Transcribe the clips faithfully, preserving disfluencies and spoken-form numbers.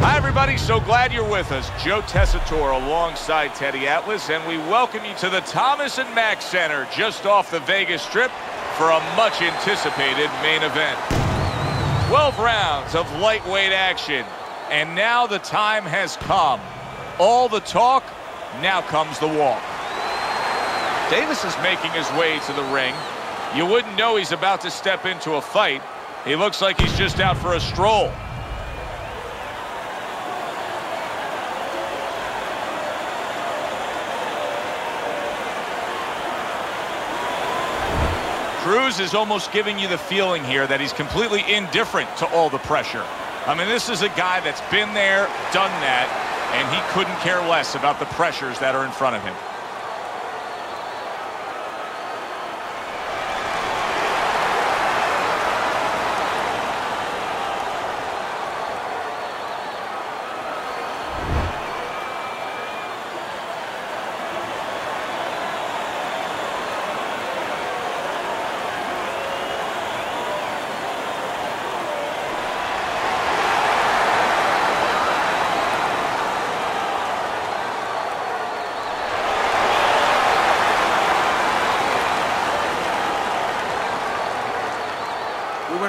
Hi, everybody. So glad you're with us. Joe Tessitore alongside Teddy Atlas, and we welcome you to the Thomas and Mack Center just off the Vegas Strip for a much-anticipated main event. twelve rounds of lightweight action, and now the time has come. All the talk, now comes the walk. Davis is making his way to the ring. You wouldn't know he's about to step into a fight. He looks like he's just out for a stroll. Cruz is almost giving you the feeling here that he's completely indifferent to all the pressure. I mean, this is a guy that's been there, done that, and he couldn't care less about the pressures that are in front of him.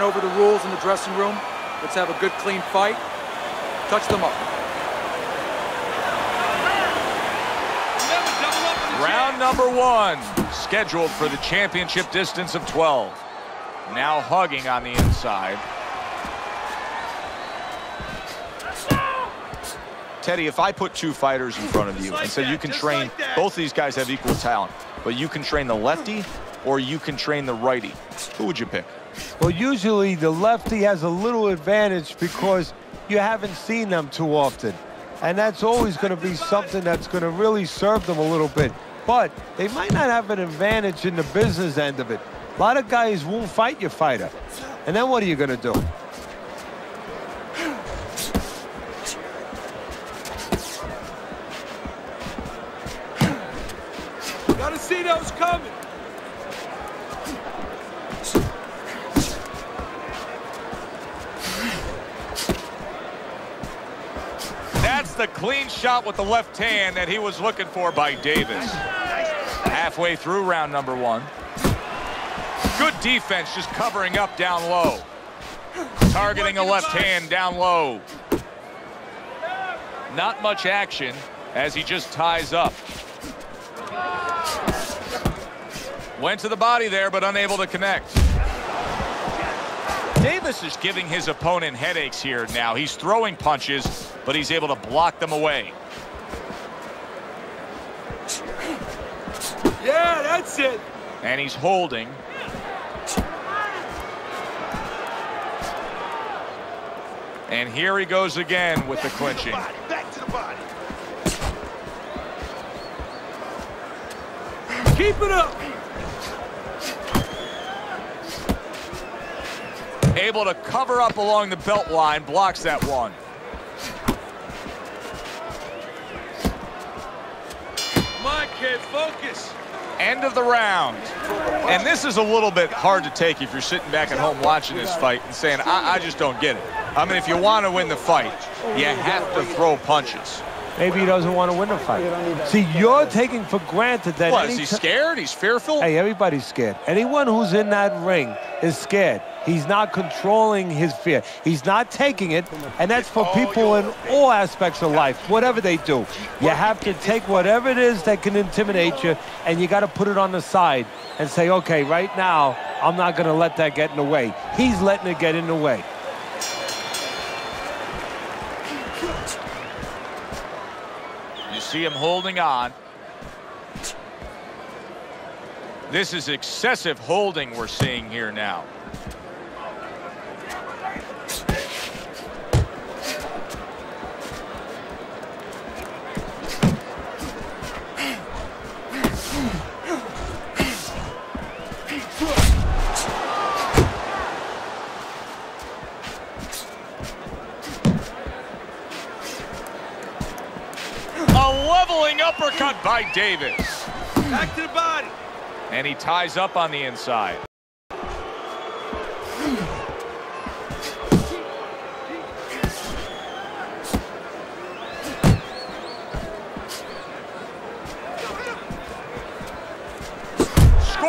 Over the rules in the dressing room. Let's have a good, clean fight. Touch them up. Round number one, scheduled for the championship distance of twelve. Now hugging on the inside. Teddy, if I put two fighters in front of you and said you can train, both of these guys have equal talent, but you can train the lefty or you can train the righty, who would you pick? Well, usually the lefty has a little advantage because you haven't seen them too often. And that's always going to be something that's going to really serve them a little bit. But they might not have an advantage in the business end of it. A lot of guys won't fight your fighter. And then what are you going to do? Got to see those coming. The clean shot with the left hand that he was looking for by Davis. Halfway through round number one. Good defense, just covering up down low. Targeting a left hand down low. Not much action as he just ties up. Went to the body there, but unable to connect. Davis is giving his opponent headaches here now. He's throwing punches, but he's able to block them away. Yeah, that's it. And he's holding. And here he goes again with the clinching. Back to the body. Keep it up. Able to cover up along the belt line, blocks that one. Come on, kid, focus. End of the round. And this is a little bit hard to take if you're sitting back at home watching this fight and saying, I, I just don't get it. I mean, if you want to win the fight, you have to throw punches. Maybe he doesn't want to win the fight. See, you're taking for granted that... What, is he scared? He's fearful? Hey, everybody's scared. Anyone who's in that ring is scared. He's not controlling his fear. He's not taking it, and that's for people in all aspects of life, whatever they do. You have to take whatever it is that can intimidate you, and you got to put it on the side and say, okay, right now, I'm not going to let that get in the way. He's letting it get in the way. See him holding on. This is excessive holding we're seeing here now. Uppercut by Davis. Back to the body. And he ties up on the inside.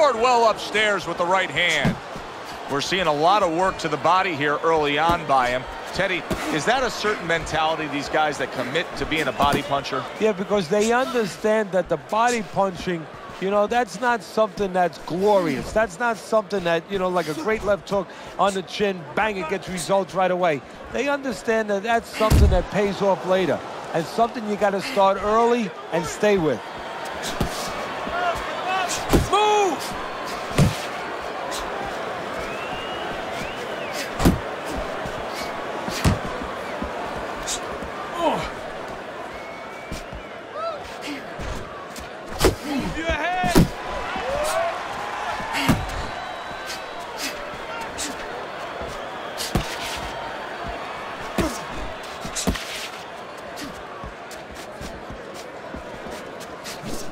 scored well upstairs with the right hand. We're seeing a lot of work to the body here early on by him. Teddy, is that a certain mentality, these guys that commit to being a body puncher? Yeah, because they understand that the body punching, you know, that's not something that's glorious. That's not something that, you know, like a great left hook on the chin, bang, it gets results right away. They understand that that's something that pays off later and something you got to start early and stay with. Move!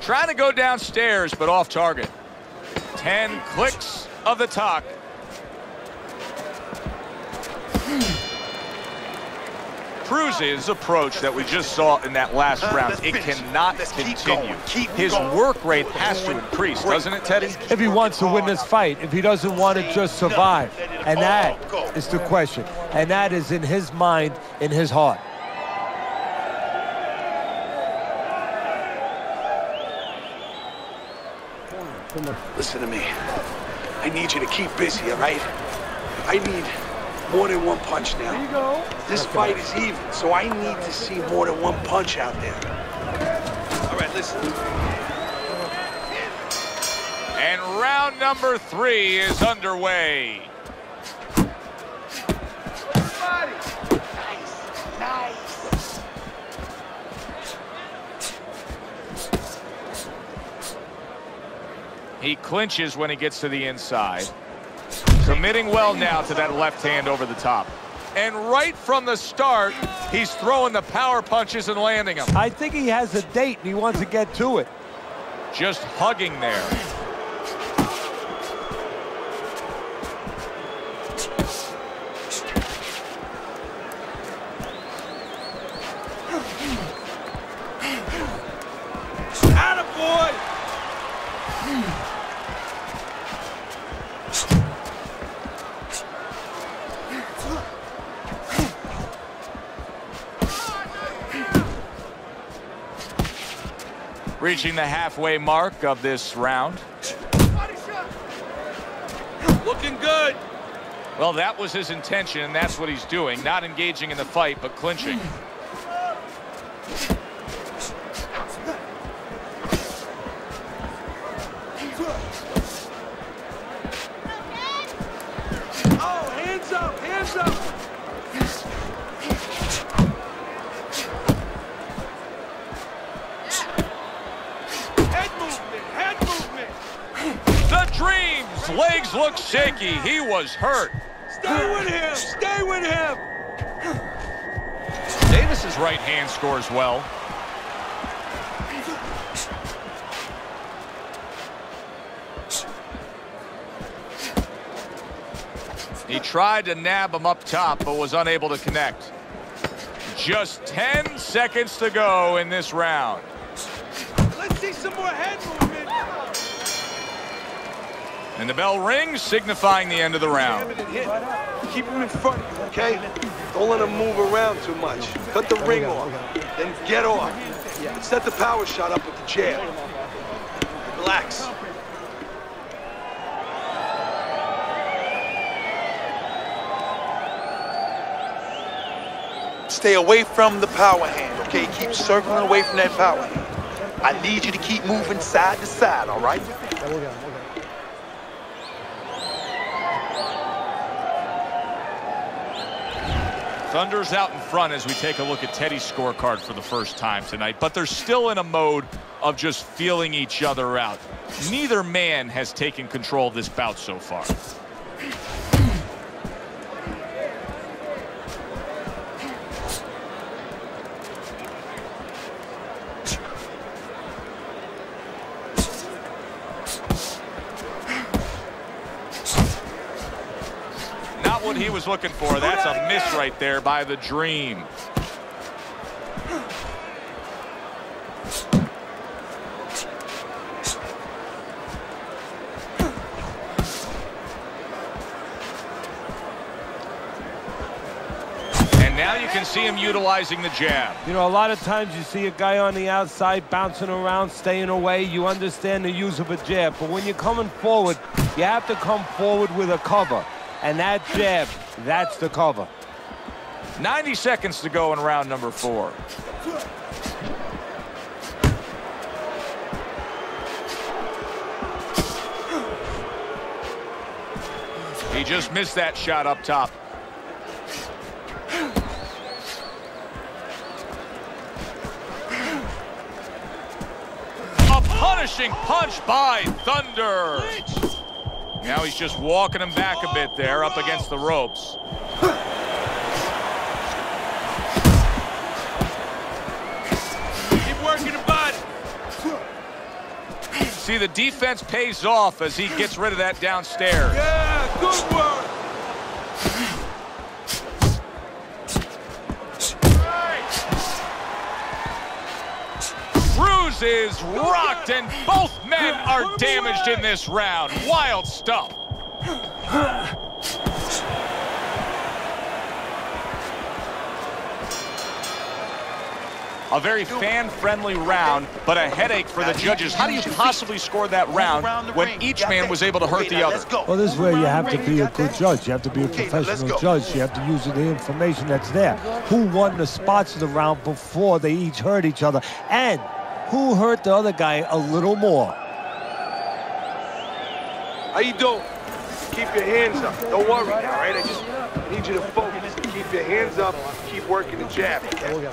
Trying to go downstairs, but off target. Ten clicks of the talk. Cruz's approach that we just saw in that last round, it cannot continue. His work rate has to increase, doesn't it, Teddy? If he wants to win this fight, if he doesn't want to just survive. And that is the question. And that is in his mind, in his heart. Listen to me. I need you to keep busy, all right? I need more than one punch now. There you go. This fight is even, so I need to see more than one punch out there. All right, listen. And round number three is underway. He clinches when he gets to the inside. Committing well now to that left hand over the top. And right from the start, he's throwing the power punches and landing them. I think he has a date and he wants to get to it. Just hugging there. Reaching the halfway mark of this round. Looking good. Well, that was his intention, and that's what he's doing. Not engaging in the fight, but clinching. Oh, hands up, hands up. Legs look shaky. He was hurt. Stay with him. Stay with him. Davis's right hand scores well. He tried to nab him up top, but was unable to connect. Just ten seconds to go in this round. Let's see some more head movement. And the bell rings, signifying the end of the round. Keep him in front of you, okay? Don't let him move around too much. Cut the ring off, then get off. Set the power shot up with the chair. Relax. Stay away from the power hand, okay? Keep circling away from that power hand. I need you to keep moving side to side, all right? Thunder's out in front as we take a look at Teddy's scorecard for the first time tonight, but they're still in a mode of just feeling each other out. Neither man has taken control of this bout so far. What he was looking for. That's a miss right there by the Dream. now you can see him utilizing the jab. You know, a lot of times you see a guy on the outside bouncing around, staying away. You understand the use of a jab. But when you're coming forward, you have to come forward with a cover. And that jab, that's the cover. ninety seconds to go in round number four. He just missed that shot up top. A punishing punch by Thunder. Now he's just walking him back a bit there, up against the ropes. Keep working the body. See, the defense pays off as he gets rid of that downstairs. Yeah. Good work. Cruz is rocked, and both men are damaged in this round. Wild stuff. A very fan-friendly round, but a headache for the judges. How do you possibly score that round when each man was able to hurt the other? Well, this is where you have to be a good judge. You have to be a professional judge. You have to use the information that's there. Who won the spots of the round before they each hurt each other? And who hurt the other guy a little more? How you doing? Keep your hands up. Don't worry, all right? I just need you to focus. Keep your hands up. Keep working the jab, okay?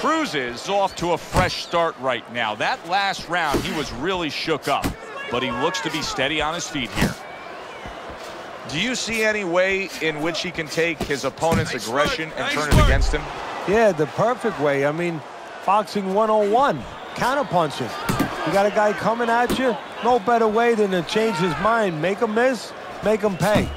Cruz is off to a fresh start right now. That last round, he was really shook up, but he looks to be steady on his feet here. Do you see any way in which he can take his opponent's nice aggression work. and nice turn it work. against him? Yeah, the perfect way. I mean, boxing one oh one, counterpunching. You got a guy coming at you, no better way than to change his mind. Make him miss, make him pay.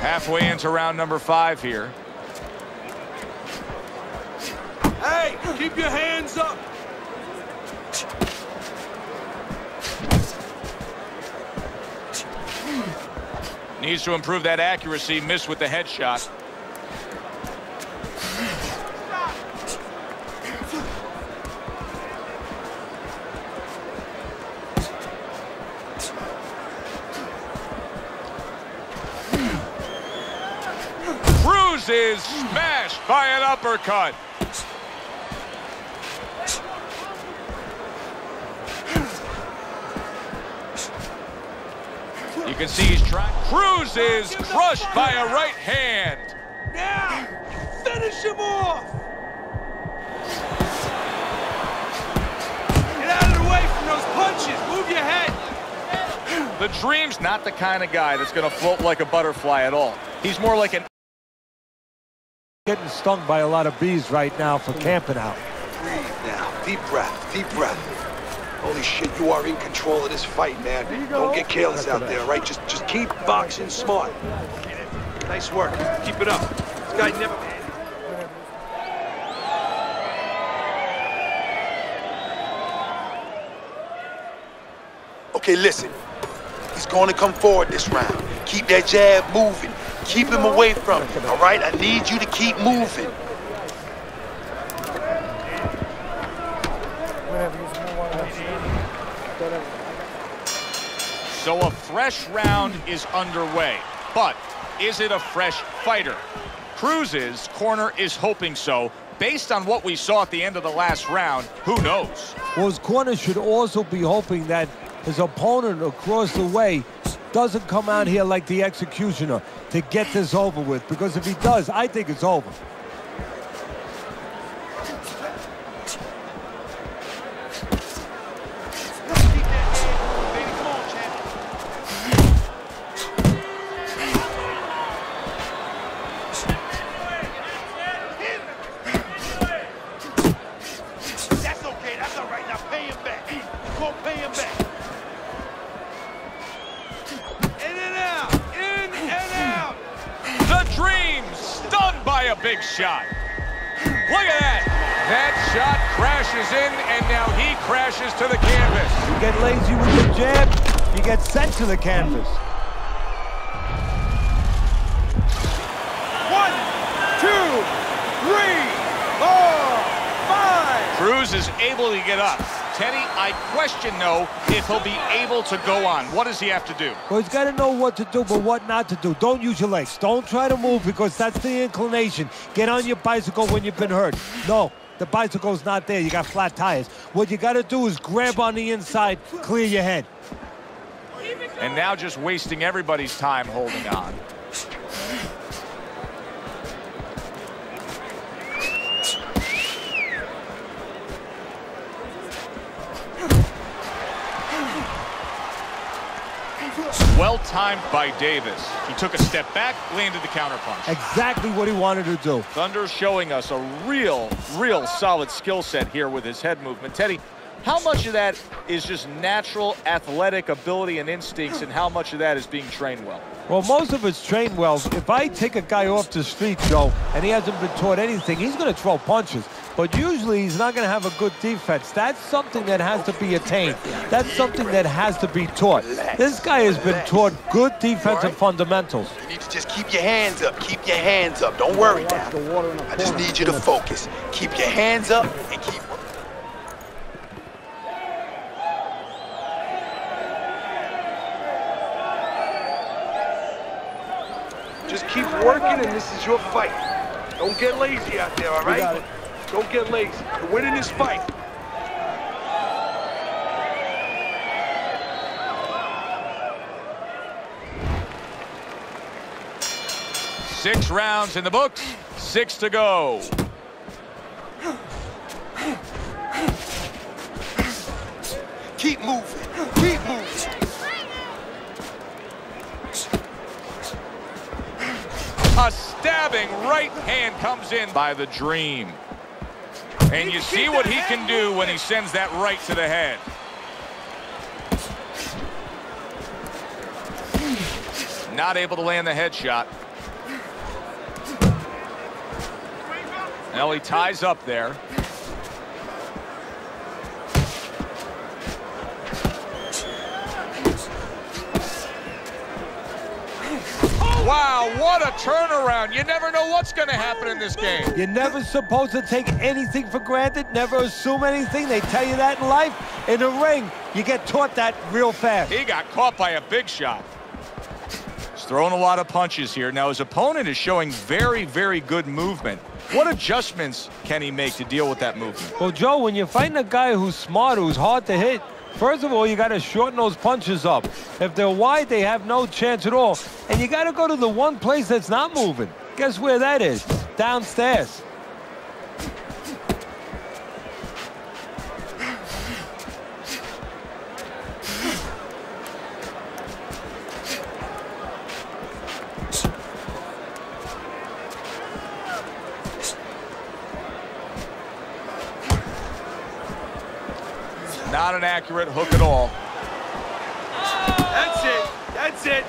Halfway into round number five here. Hey, keep your hands up. Needs to improve that accuracy. Missed with the headshot. Is smashed by an uppercut. You can see he's trying. Cruz is crushed by a right hand. Now, finish him off. Get out of the way from those punches. Move your head. The Dream's not the kind of guy that's going to float like a butterfly at all. He's more like an getting stung by a lot of bees right now for camping out. Breathe now. Deep breath. Deep breath. Holy shit, you are in control of this fight, man. Don't get careless out there, right? Just just keep boxing smart. Nice work. Keep it up. This guy never... Okay, listen. He's going to come forward this round. Keep that jab moving. Keep him away from it, all right? I need you to keep moving. So a fresh round is underway, but is it a fresh fighter? Cruz's corner is hoping so. Based on what we saw at the end of the last round, who knows? Well, his corner should also be hoping that his opponent across the way doesn't come out here like the executioner to get this over with, because if he does, I think it's over. pay him back. We're going to pay him back. In and out. In and out. The Dream stunned by a big shot. Look at that. That shot crashes in, and now he crashes to the canvas. You get lazy with your jab, you get sent to the canvas. One, two, three, four, five. Cruz is able to get up. Teddy, I question, though, if he'll be able to go on. What does he have to do? Well, he's got to know what to do, but what not to do. Don't use your legs. Don't try to move, because that's the inclination. Get on your bicycle when you've been hurt. No, the bicycle's not there. You got flat tires. What you got to do is grab on the inside, clear your head. And now just wasting everybody's time holding on. Well timed by Davis. He took a step back, landed the counterpunch. Exactly what he wanted to do. Thunder showing us a real, real solid skill set here with his head movement. Teddy, how much of that is just natural athletic ability and instincts, and how much of that is being trained well? Well, most of it's trained well. If I take a guy off the street, Joe, and he hasn't been taught anything, he's going to throw punches. But usually he's not going to have a good defense. That's something that has to be attained. That's something that has to be taught. This guy has been taught good defensive fundamentals. You need to just keep your hands up. Keep your hands up. Don't worry now. I just need you to focus. Keep your hands up and keep... Just keep working, and this is your fight. Don't get lazy out there, all right? Don't get lazy. You're winning this fight. Six rounds in the books, six to go. Keep moving, keep moving. A stabbing right hand comes in by the Dream. And you see what he can do when he sends that right to the head. Not able to land the headshot. Now he ties up there. Wow, what a turnaround. You never know what's going to happen in this game. You're never supposed to take anything for granted, never assume anything. They tell you that in life. In the ring, you get taught that real fast. He got caught by a big shot. He's throwing a lot of punches here. Now his opponent is showing very, very good movement. What adjustments can he make to deal with that movement? Well, Joe, when you're fighting a guy who's smart, who's hard to hit, first of all, you got to shorten those punches up. If they're wide, they have no chance at all. And you got to go to the one place that's not moving. Guess where that is? Downstairs. Not an accurate hook at all. That's it. That's it.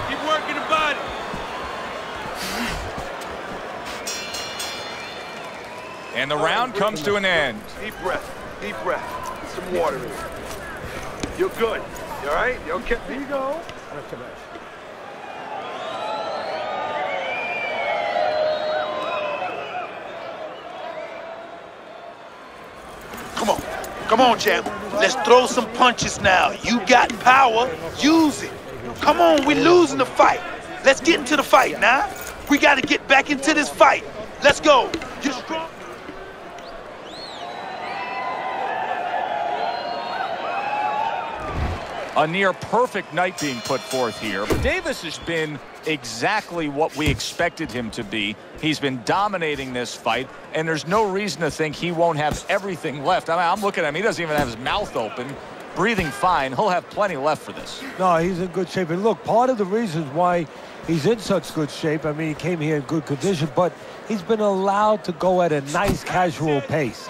Keep working the body. And the round comes to an end. Deep breath. Deep breath. Get some water in. You're good. You all right? You okay? Here you go. Come on. Come on, champ. Let's throw some punches now. You got power. Use it. Come on, we're losing the fight. Let's get into the fight now. We got to get back into this fight. Let's go. You're strong. A near-perfect night being put forth here. But Davis has been exactly what we expected him to be. He's been dominating this fight, and there's no reason to think he won't have everything left. I mean, I'm looking at him. He doesn't even have his mouth open. breathing fine, he'll have plenty left for this. No, he's in good shape. And look, part of the reasons why he's in such good shape, I mean, he came here in good condition, but he's been allowed to go at a nice, casual pace.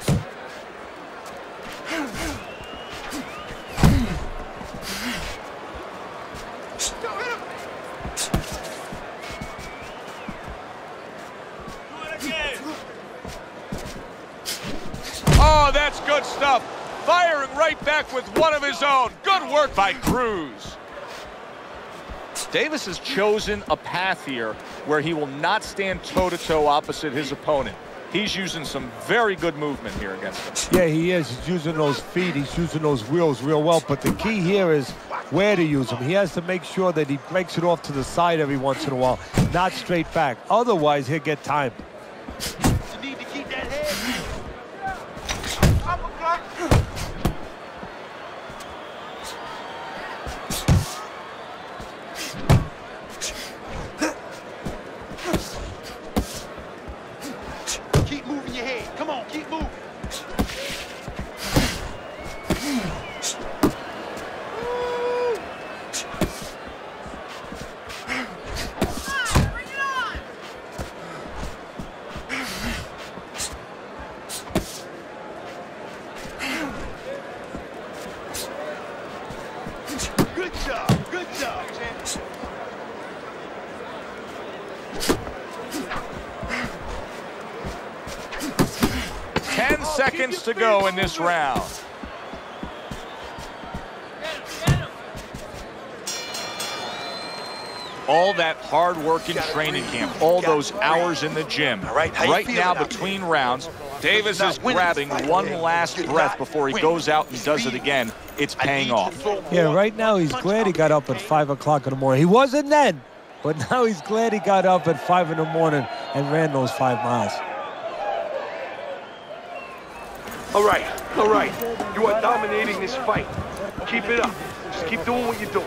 Oh, that's good stuff. Firing right back with one of his own. Good work by Cruz. Davis has chosen a path here where he will not stand toe-to-toe opposite his opponent. He's using some very good movement here against him. Yeah, he is. He's using those feet. He's using those wheels real well. But the key here is where to use them. He has to make sure that he breaks it off to the side every once in a while, not straight back. Otherwise, he'll get timed. Seconds to go in this round. All that hard work in training camp, all those hours in the gym. Right now, between rounds, Davis is grabbing one last breath before he goes out and does it again. It's paying off. Yeah, right now he's glad he got up at five o'clock in the morning. He wasn't then, but now he's glad he got up at five in the morning and ran those five miles. All right, all right. You are dominating this fight. Keep it up. Just keep doing what you're doing.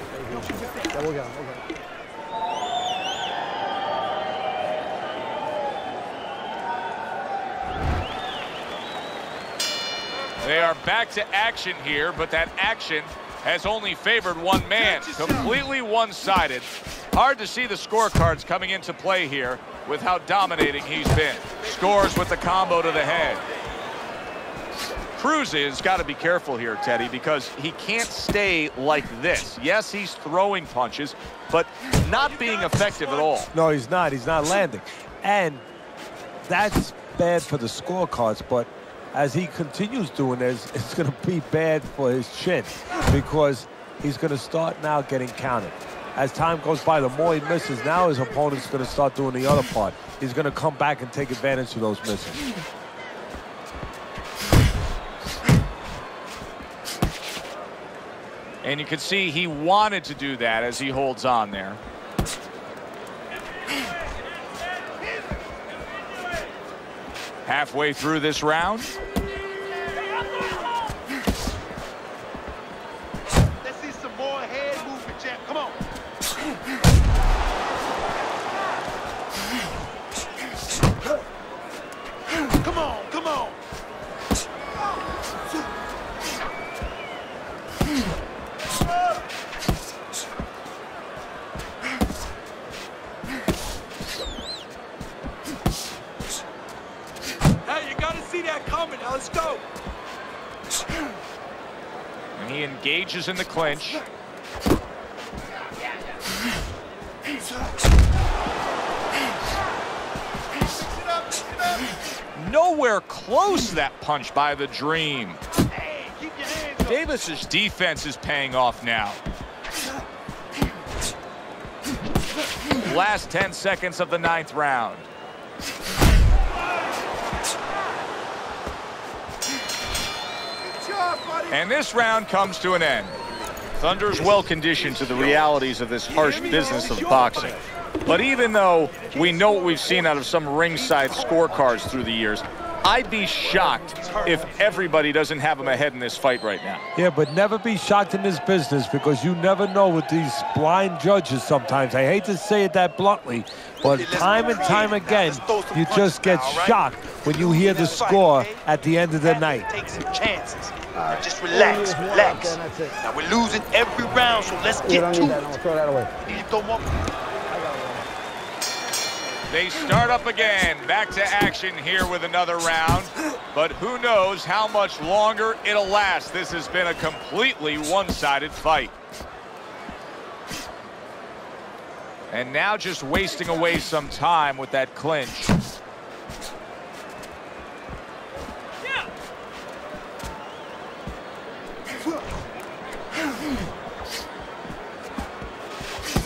They are back to action here, but that action has only favored one man. Completely one-sided. Hard to see the scorecards coming into play here with how dominating he's been. Scores with the combo to the head. Cruz has got to be careful here, Teddy, because he can't stay like this. Yes, he's throwing punches, but not being effective at all. No, he's not. He's not landing. And that's bad for the scorecards, but as he continues doing this, it's going to be bad for his chin because he's going to start now getting counted. As time goes by, the more he misses, now his opponent's going to start doing the other part. He's going to come back and take advantage of those misses. And you can see he wanted to do that as he holds on there. Halfway through this round. Let's see some more head movement, champ. Come on. Come on, come on. Let's go. And he engages in the clinch. Nowhere close that punch by the Dream. Davis's defense is paying off now. Last ten seconds of the ninth round. And this round comes to an end. Thunder's well-conditioned to the realities of this harsh business of boxing. But even though we know what we've seen out of some ringside scorecards through the years, I'd be shocked if everybody doesn't have him ahead in this fight right now. Yeah, but never be shocked in this business because you never know with these blind judges sometimes. I hate to say it that bluntly, but time and time again, you just get shocked when you hear the score at the end of the night. Take some chances. Right. Just relax, relax. Then, now we're losing every round, so let's get to it. That. Throw that away. You need to throw more. They start up again. Back to action here with another round. But who knows how much longer it'll last. This has been a completely one-sided fight. And now just wasting away some time with that clinch.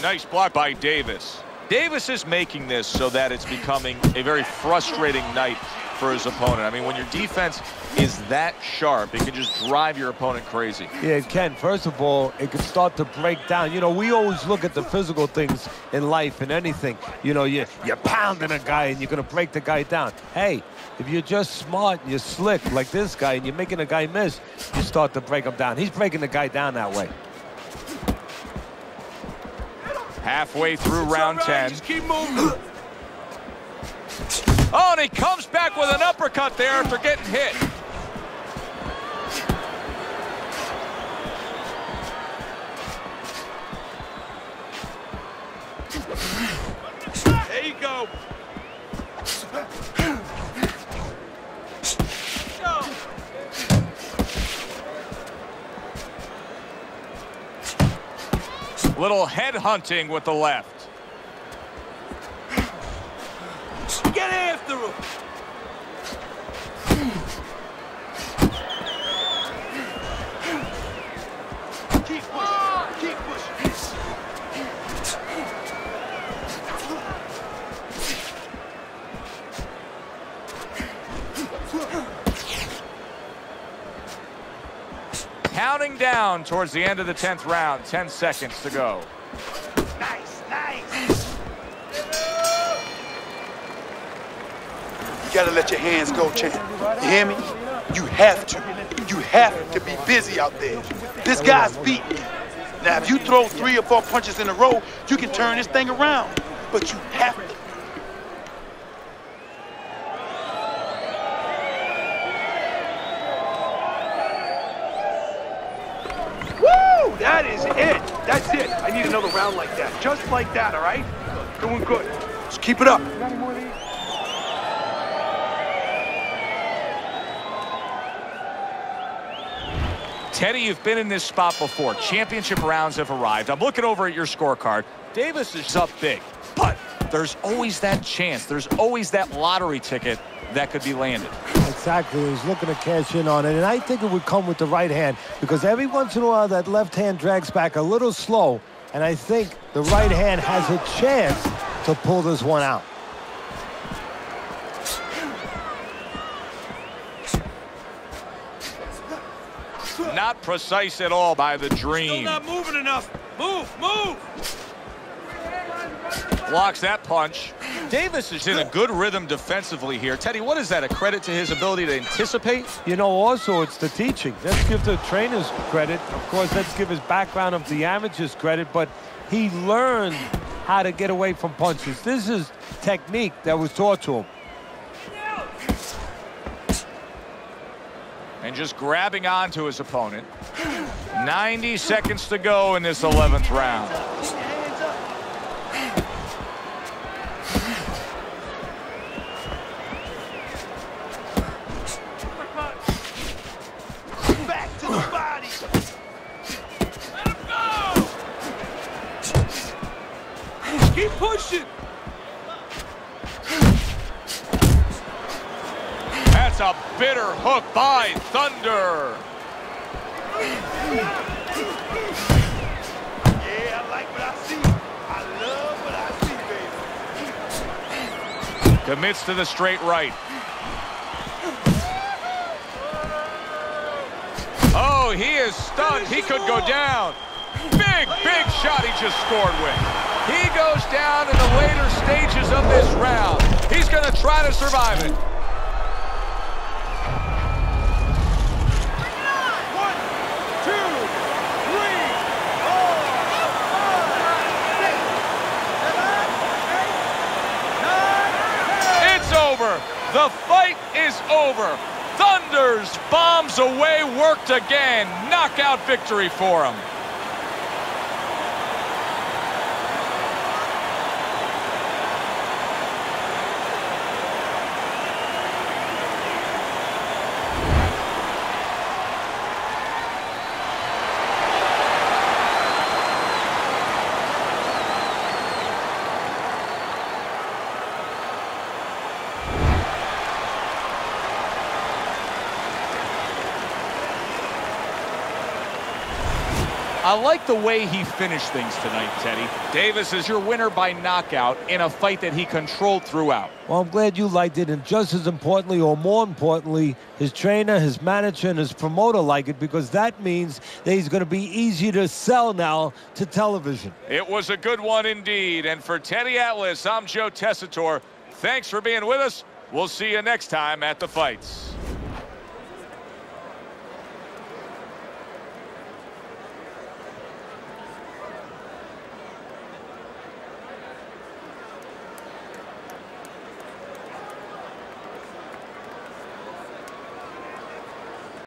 Nice block by Davis. Davis is making this so that it's becoming a very frustrating night for his opponent. I mean, when your defense is that sharp, it can just drive your opponent crazy. Yeah, it can. First of all, it can start to break down. You know, we always look at the physical things in life and anything. You know, you're, you're pounding a guy and you're going to break the guy down. Hey, if you're just smart and you're slick like this guy and you're making a guy miss, you start to break him down. He's breaking the guy down that way. Halfway through round ten. Just keep moving. Oh, and he comes back with an uppercut there after getting hit. There you go. Little head hunting with the left. Get after him. Keep pushing. Keep pushing. Counting down towards the end of the tenth round. Ten seconds to go. Nice, nice. You gotta let your hands go, champ. You hear me? You have to. You have to be busy out there. This guy's beat. Now, if you throw three or four punches in a row, you can turn this thing around. But you have to. Woo! That is it. That's it. I need another round like that. Just like that, all right? Doing good. Just keep it up. Teddy, you've been in this spot before. Championship rounds have arrived. I'm looking over at your scorecard. Davis is up big, but there's always that chance. There's always that lottery ticket that could be landed. Exactly. He's looking to cash in on it, and I think it would come with the right hand because every once in a while that left hand drags back a little slow, and I think the right hand has a chance to pull this one out. Not precise at all by the Dream. Still not moving enough. Move, move. Blocks that punch. Davis is in a good rhythm defensively here. Teddy, what is that? A credit to his ability to anticipate? You know, also, it's the teaching. Let's give the trainers credit. Of course, let's give his background of the amateurs credit, but he learned how to get away from punches. This is technique that was taught to him. And just grabbing onto his opponent. ninety seconds to go in this eleventh round. Back to the body. Let him go. Keep pushing. A bitter hook by Thunder. Yeah, I like what I see. I love what I see, baby. Commits to the straight right. Oh, he is stunned. He could go down. Big, big shot he just scored with. He goes down in the later stages of this round. He's going to try to survive it. The fight is over. Thunders, bombs away, worked again. Knockout victory for him. I like the way he finished things tonight, Teddy. Davis is your winner by knockout in a fight that he controlled throughout. Well, I'm glad you liked it, and just as importantly, or more importantly, his trainer, his manager, and his promoter like it, because that means that he's going to be easy to sell now to television. It was a good one indeed, and for Teddy Atlas, I'm Joe Tessitore. Thanks for being with us. We'll see you next time at the fights.